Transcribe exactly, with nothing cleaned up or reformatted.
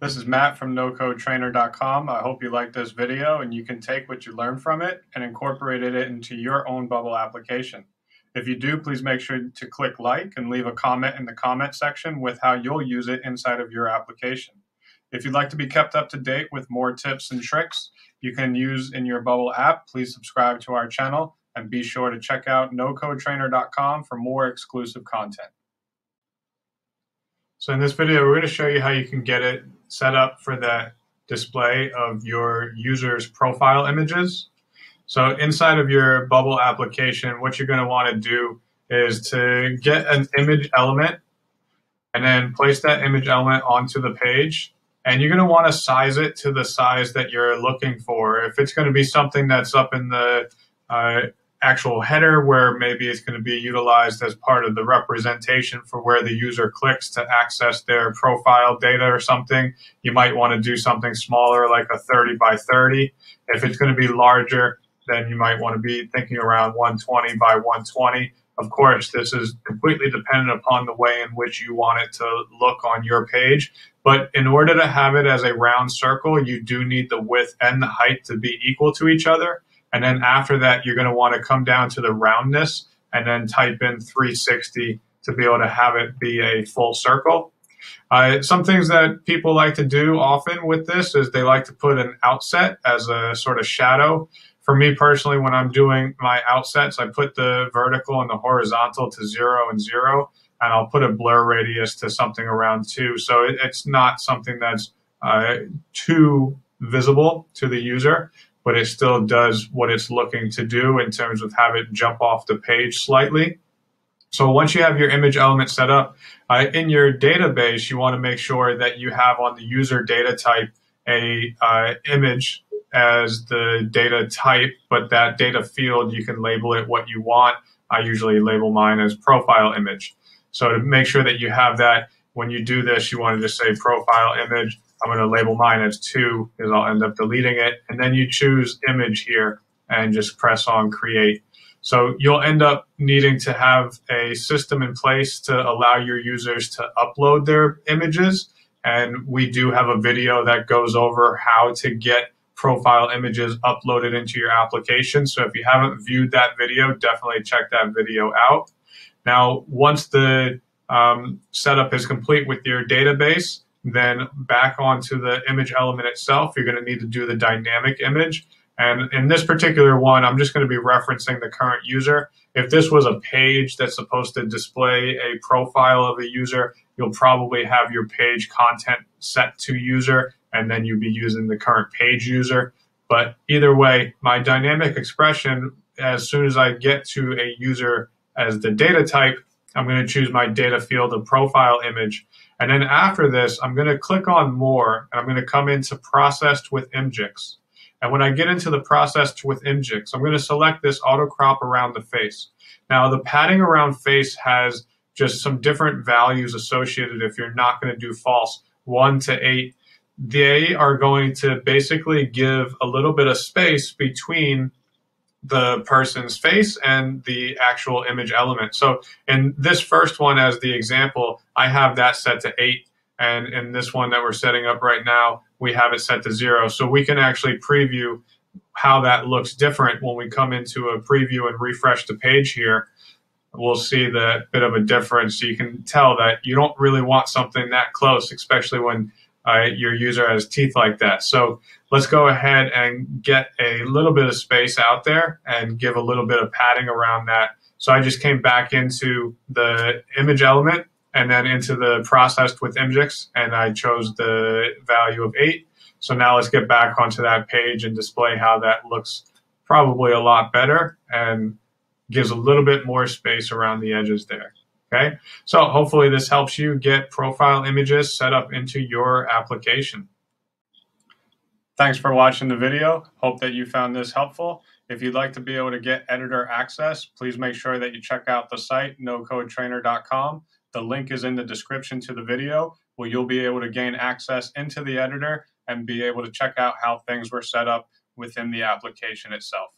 This is Matt from no code trainer dot com. I hope you liked this video and you can take what you learned from it and incorporate it into your own Bubble application. If you do, please make sure to click like and leave a comment in the comment section with how you'll use it inside of your application. If you'd like to be kept up to date with more tips and tricks you can use in your Bubble app, please subscribe to our channel and be sure to check out no code trainer dot com for more exclusive content. So in this video, we're going to show you how you can get it set up for the display of your user's profile images. So inside of your Bubble application, what you're going to want to do is to get an image element and then place that image element onto the page. And you're going to want to size it to the size that you're looking for. If it's going to be something that's up in the uh, actual header, where maybe it's going to be utilized as part of the representation for where the user clicks to access their profile data or something, you might want to do something smaller like a thirty by thirty. If it's going to be larger, then you might want to be thinking around one twenty by one twenty. Of course, this is completely dependent upon the way in which you want it to look on your page. But in order to have it as a round circle, you do need the width and the height to be equal to each other. And then after that, you're going to want to come down to the roundness and then type in three sixty to be able to have it be a full circle. Uh, some things that people like to do often with this is they like to put an outset as a sort of shadow. For me personally, when I'm doing my outsets, I put the vertical and the horizontal to zero and zero, and I'll put a blur radius to something around two. So it, it's not something that's uh, too visible to the user, but it still does what it's looking to do in terms of have it jump off the page slightly. So once you have your image element set up, uh, in your database, you want to make sure that you have on the user data type a uh, image as the data type, but that data field, you can label it what you want. I usually label mine as profile image. So to make sure that you have that, when you do this, you want to just say profile image. I'm going to label mine as two because I'll end up deleting it. And then you choose image here and just press on create. So you'll end up needing to have a system in place to allow your users to upload their images. And we do have a video that goes over how to get profile images uploaded into your application. So if you haven't viewed that video, definitely check that video out. Now, once the um, setup is complete with your database, then back onto the image element itself, you're going to need to do the dynamic image. And in this particular one, I'm just going to be referencing the current user. If this was a page that's supposed to display a profile of a user, you'll probably have your page content set to user, and then you'll be using the current page user. But either way, my dynamic expression, as soon as I get to a user as the data type, I'm going to choose my data field of profile image. And then after this, I'm going to click on more, and I'm going to come into processed with Imgix. And when I get into the processed with Imgix, I'm going to select this auto crop around the face. Now, the padding around face has just some different values associated if you're not going to do false, one to eight. They are going to basically give a little bit of space between the person's face and the actual image element. So in this first one, as the example, I have that set to eight. And in this one that we're setting up right now, we have it set to zero. So we can actually preview how that looks different when we come into a preview and refresh the page here. We'll see the bit of a difference. So you can tell that you don't really want something that close, especially when Uh, your user has teeth like that. So let's go ahead and get a little bit of space out there and give a little bit of padding around that. So I just came back into the image element and then into the processed with Imgix, and I chose the value of eight. So now let's get back onto that page and display how that looks probably a lot better and gives a little bit more space around the edges there. Okay, so hopefully this helps you get profile images set up into your application. Thanks for watching the video. Hope that you found this helpful. If you'd like to be able to get editor access, please make sure that you check out the site, no code trainer dot com. The link is in the description to the video, where you'll be able to gain access into the editor and be able to check out how things were set up within the application itself.